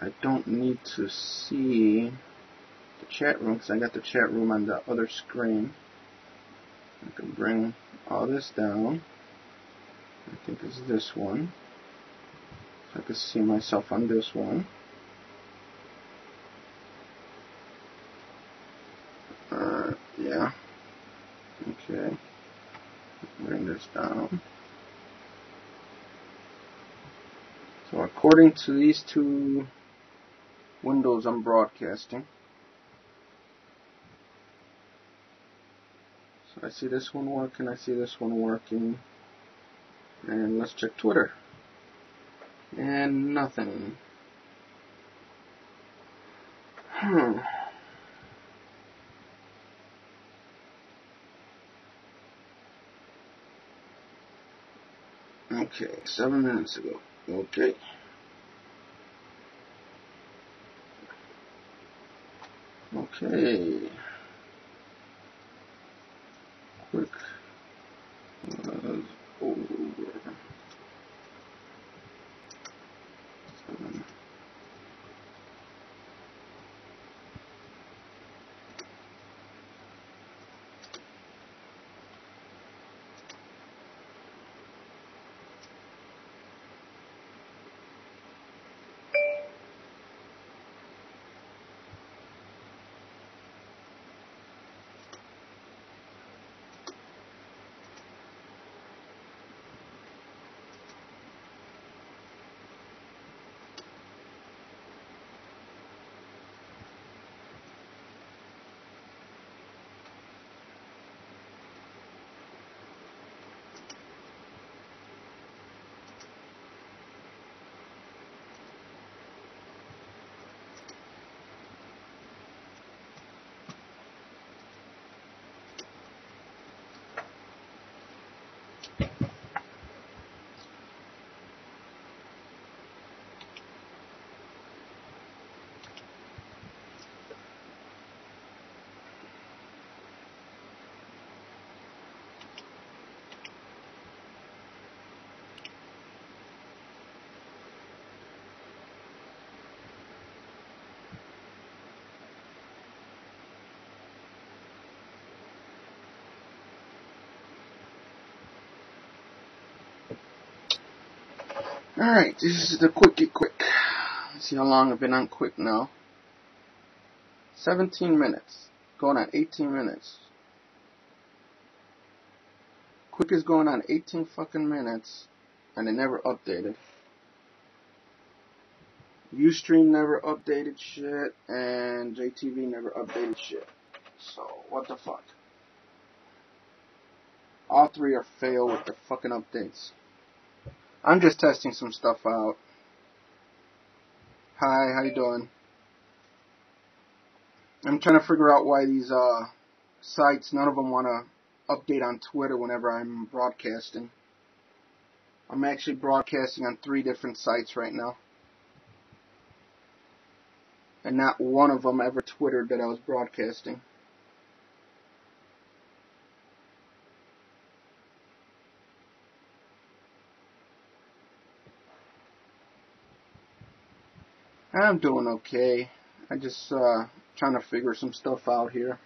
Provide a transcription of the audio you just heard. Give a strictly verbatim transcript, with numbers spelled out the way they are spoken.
I don't need to see the chat room because I got the chat room on the other screen. I can bring all this down. I think it's this one. So I can see myself on this one. Uh, yeah. Okay. Bring this down. So according to these two windows I'm broadcasting. So I see this one working, I see this one working. And let's check Twitter. And nothing. Hmm. Okay, seven minutes ago. Okay. Okay. Quick. Uh, over. Seven. Alright, this is the quickie quick. Let's see how long I've been on quick now. seventeen minutes. Going on eighteen minutes. Quick is going on eighteen fucking minutes. And it never updated. Ustream never updated shit. And J T V never updated shit. So, what the fuck? All three are fail with the fucking updates. I'm just testing some stuff out. Hi, how you doing? I'm trying to figure out why these uh, sites, none of them want to update on Twitter whenever I'm broadcasting. I'm actually broadcasting on three different sites right now. And not one of them ever Twittered that I was broadcasting. I'm doing okay. I just uh trying to figure some stuff out here.